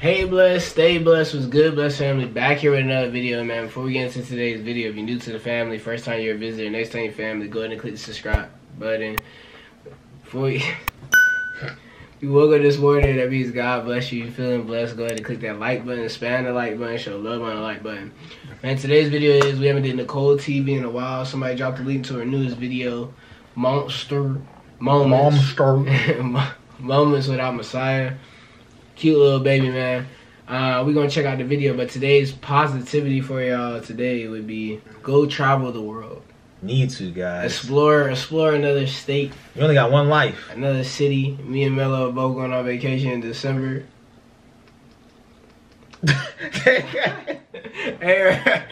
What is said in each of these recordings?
Hey blessed, stay blessed, what's good, blessed family? Back here with another video, man. Before we get into today's video, if you're new to the family, first time you're a visitor, next time you're family, go ahead and click the subscribe button. Before we woke up this morning, that means God bless you, you're feeling blessed, go ahead and click that like button, spam the like button, show love on the like button. Man, today's video is, we haven't did Nicole TV in a while, somebody dropped the link to her newest video, Moments Without Messiah. Cute little baby, man. We're gonna check out the video, but today's positivity for y'all today would be go travel the world. Need to, guys. Explore another state. You only got one life. Another city. Me and Mellow are both going on vacation in December. Hey,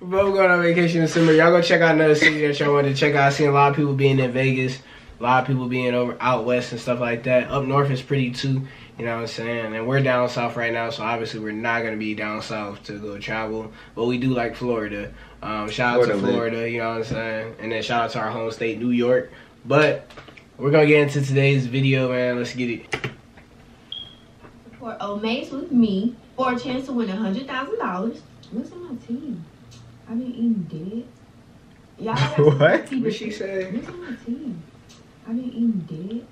we're both going on vacation in December. Y'all go check out another city that y'all wanted to check out. I seen a lot of people being in Vegas. A lot of people being over out west and stuff like that. Up north is pretty too, you know what I'm saying? And we're down south right now, so obviously we're not going to be down south to go travel. But we do like Florida. Shout out to Florida, you know what I'm saying? And then shout out to our home state, New York. But we're going to get into today's video, man. Let's get it. For Omaze with me, for a chance to win $100,000. What's in my tea? I've been eating dead. Y'all what? What she said? What's in my tea? I've been eating dead.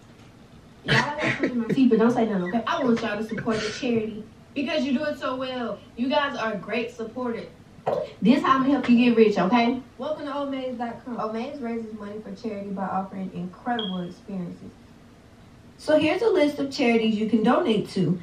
Y'all got food in my teeth, but don't say nothing, okay? I want y'all to support the charity because you do it so well. You guys are great supporters. This how I'm gonna help you get rich, okay? Welcome to Omaze.com. Omaze raises money for charity by offering incredible experiences. So here's a list of charities you can donate to.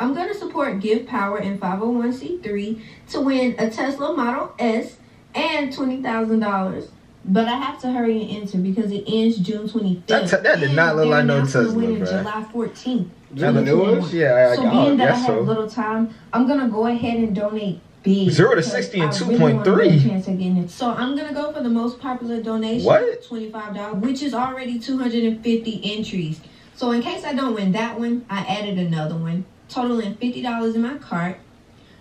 I'm gonna support Give Power and 501c3 to win a Tesla Model S and $20,000. But I have to hurry and enter because it ends June 25th. That did not look like no Tesla, bro. July 14th. That the new ones? Yeah. So being that I have little time, I'm going to go ahead and donate big. 0 to 60 and 2.3. So I'm going to go for the most popular donation. What? $25, which is already 250 entries. So in case I don't win that one, I added another one, totaling $50 in my cart.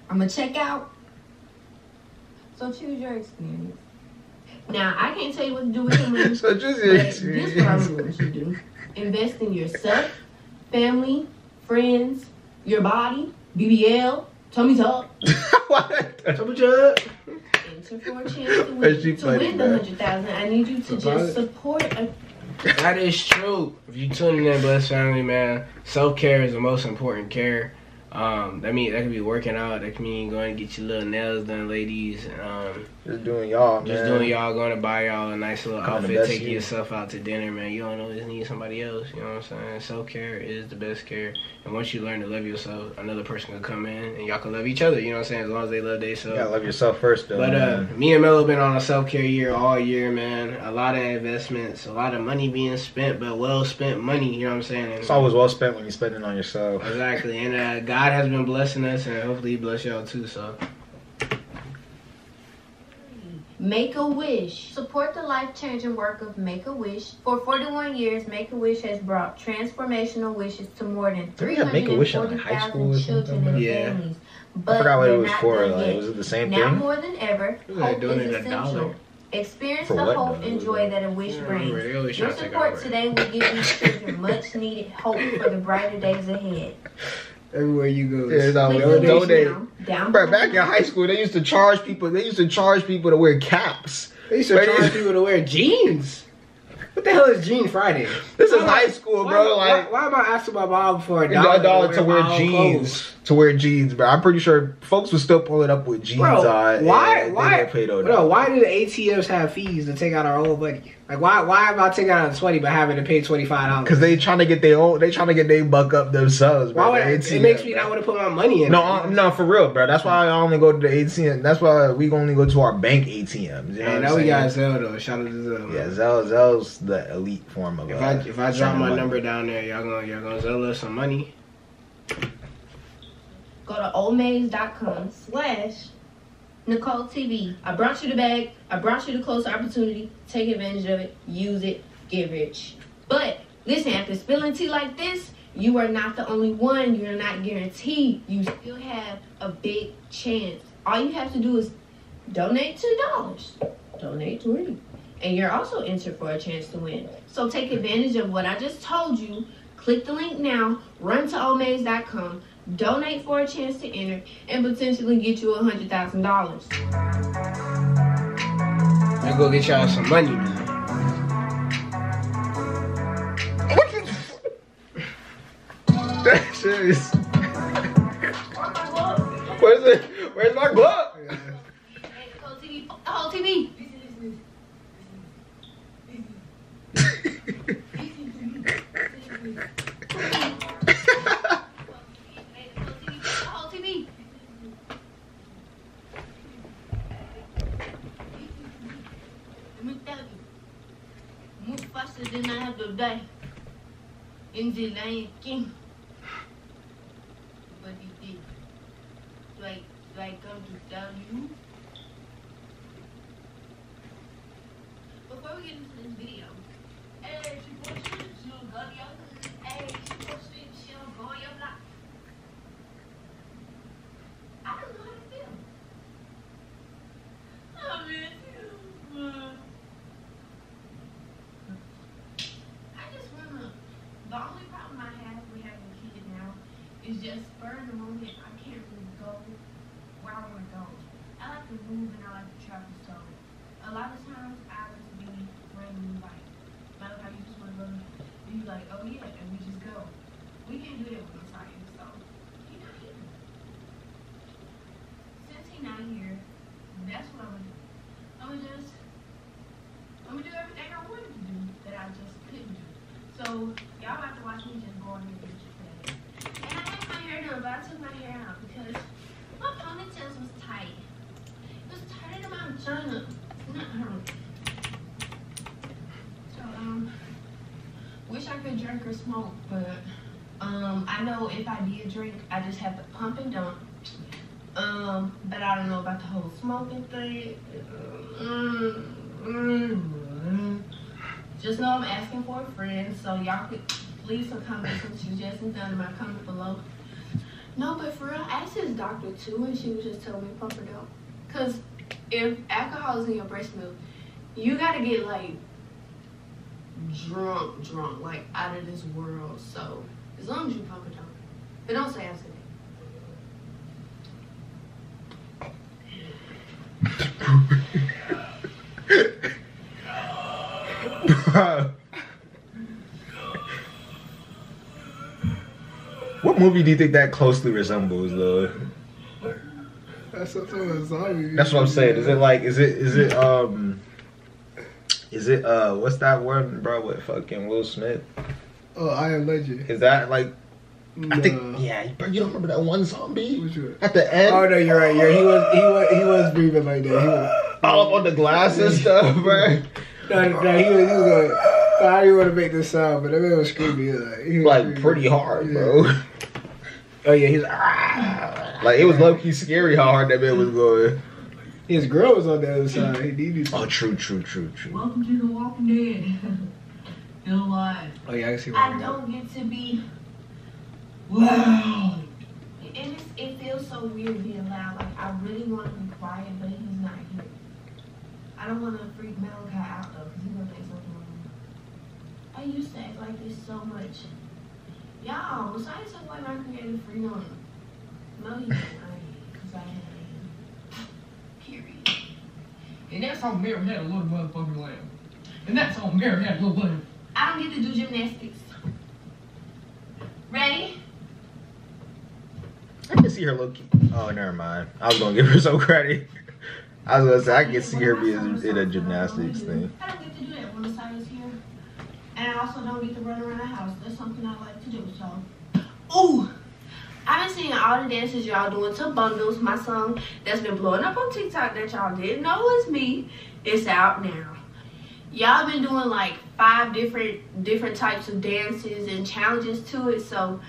I'm going to check out. So choose your experience. Now, I can't tell you what to do with your money, so this is what I really want you to do. Invest in yourself, family, friends, your body, BBL, tummy tuck. What? Tummy tuck. Enter for a chance to win the $100,000. I need you to just support a... That is true. If you tune in, blessed family, man, self-care is the most important care. That could be working out. That can mean going to get your little nails done, ladies. Just doing y'all, man. Just doing y'all, going to buy y'all a nice little outfit, taking yourself out to dinner, man. You don't always need somebody else, you know what I'm saying? Self-care is the best care. And once you learn to love yourself, another person can come in and y'all can love each other, you know what I'm saying? As long as they love themselves. You gotta love yourself first, though. But me and Mello been on a self-care year all year, man. A lot of investments, a lot of money being spent, but well-spent money, you know what I'm saying? And it's always well-spent when you're spending on yourself. Exactly. And God has been blessing us, and hopefully he bless y'all too, so. Make-A-Wish. Support the life-changing work of Make-A-Wish. For 41 years, Make-A-Wish has brought transformational wishes to more than 340,000 children and families. But I forgot what it was for. Like, was it the same thing? Now more than ever, hope is essential. Experience the hope and joy that a wish brings. Your support today will give these children much-needed hope for the brighter days ahead. Everywhere you go, there's always donate. Back in high school, they used to charge people. They used to charge people to wear caps. They used to charge people to wear jeans. What the hell is Jean Friday? This is high school, bro. Like, why am I asking my mom for $1 to wear jeans? To wear jeans, bro. I'm pretty sure folks would still pull it up with jeans on. Why? Bro, why do the ATMs have fees to take out our own money? Like, why am I taking out $20 but having to pay $25? Because they trying to get their own. They trying to get their buck up themselves, bro. Why would, it makes me not want to put my money in. No, for real, bro. That's why I only go to the ATM. That's why we only go to our bank ATMs. You know now we got Zelle though. Shout out to Zelle. Yeah, Zelle's the elite form of. If I drop my number down there, y'all gonna Zelle us some money. Go to omaze.com/NicoleTV. I brought you the bag. I brought you the close opportunity. Take advantage of it. Use it. Get rich. But listen, after spilling tea like this, you are not the only one. You're not guaranteed. You still have a big chance. All you have to do is donate $2. Donate $3. And you're also entered for a chance to win. So take advantage of what I just told you. Click the link now. Run to omaze.com. donate for a chance to enter, and potentially get you $100,000. I'm gonna get y'all some money now. What the that shit is... Where's it? Where's my glove? Nicole TV. Nicole TV. Move faster than I have to die. In the Lion King. But he did. Do I come to tell you? Before we get into this video, hey, she posted, she'll go to your block. Hey, she posted, she'll go on your block. I don't know how to feel. I mean, the only problem I have with having kids now is just spur the moment. I can't really go where I want to go. I like to move and I like to travel, so a lot of times I like to be randomly like, I just want to go and be like, oh yeah, and we just go. We can't do that when I'm tired, so he's not here. Since he's not here, that's what I'm going to do. I'm going to do everything I wanted to do that I just couldn't do. So, y'all about to watch me just go on the beach today. And I had my hair done, but I took my hair out because my ponytails was tight. It was tighter than my vagina. So, wish I could drink or smoke, but, I know if I did drink, I just have to pump and dump. But I don't know about the whole smoking thing. Just know I'm asking for a friend, so y'all could leave some comments and suggestions down in my comment below. No, but for real, I asked his doctor too, and she was just telling me pump it up. Because if alcohol is in your breast milk, you got to get, like, drunk, like, out of this world. So, as long as you pump it up. But don't say I said that. What movie do you think that closely resembles, though? That's what I'm saying. Is it what's that one, bro, with fucking Will Smith? Oh, I Am Legend. Is that like? No. I think, yeah, you don't remember that one zombie? Which one? At the end? Oh no, you're right. Yeah, he was breathing like that. He was, all up on the glass and stuff, bro. No, he was going, I didn't want to make this sound, but that man was screaming. He was pretty hard, yeah. Bro. Oh, yeah, he's like, it was low-key scary how hard that man was going. His girl was on the other side. He needed to. Oh, true. Welcome to The Walking Dead. You're alive. Oh, yeah, I can see what I don't get to be. Wow. And it feels so weird being loud. Like, I really want to be quiet, but he's not here. I don't want to freak Malachi out, though, because he's going to make something wrong. I used to act like this so much. Y'all, besides the way I created freedom, no, he didn't, because I had period. And that's how Mary had a little motherfucking lamb. I don't get to do gymnastics. Ready? I can see her low key. Oh, never mind. I was going to give her some credit. I was gonna say, I can see her being in a gymnastics thing. I don't get to do that when Messiah's here. And I also don't get to run around the house. That's something I like to do, so. Ooh! I've been seeing all the dances y'all doing to Bundles, my song that's been blowing up on TikTok that y'all didn't know was me. It's out now. Y'all been doing like 5 different types of dances and challenges to it, so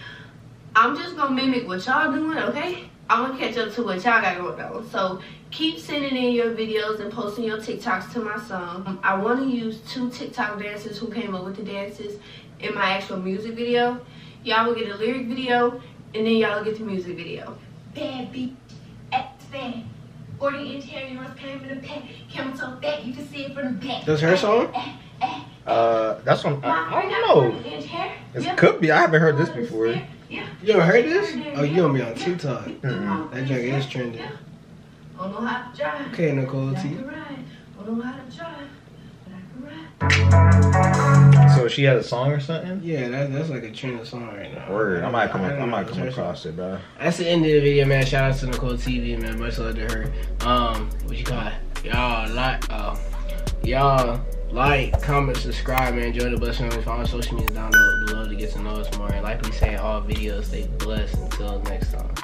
I'm just gonna mimic what y'all doing, okay? I'm gonna catch up to what y'all got going on. So keep sending in your videos and posting your TikToks to my song. I want to use 2 TikTok dancers who came up with the dances in my actual music video. Y'all will get a lyric video and then y'all will get the music video. Bad beat at the fan. 40-inch hair, you must come in the back. Camera so fat you can see it from the back. That's her song? That's one. I don't know. It could be. I haven't heard this before. Yeah. You ever heard this? Oh, you gonna be on TikTok. That joke is trending. Okay, Nicole TV. So she has a song or something? Yeah, that's like a trending song right now. Word, I might come across it, bro. That's the end of the video, man. Shout out to Nicole TV, man. Much love to her. What you call it? Y'all like, comment, subscribe, man. Join the bus family. Follow social media down below to get to know us more. And like we say in all videos, stay blessed. Until next time.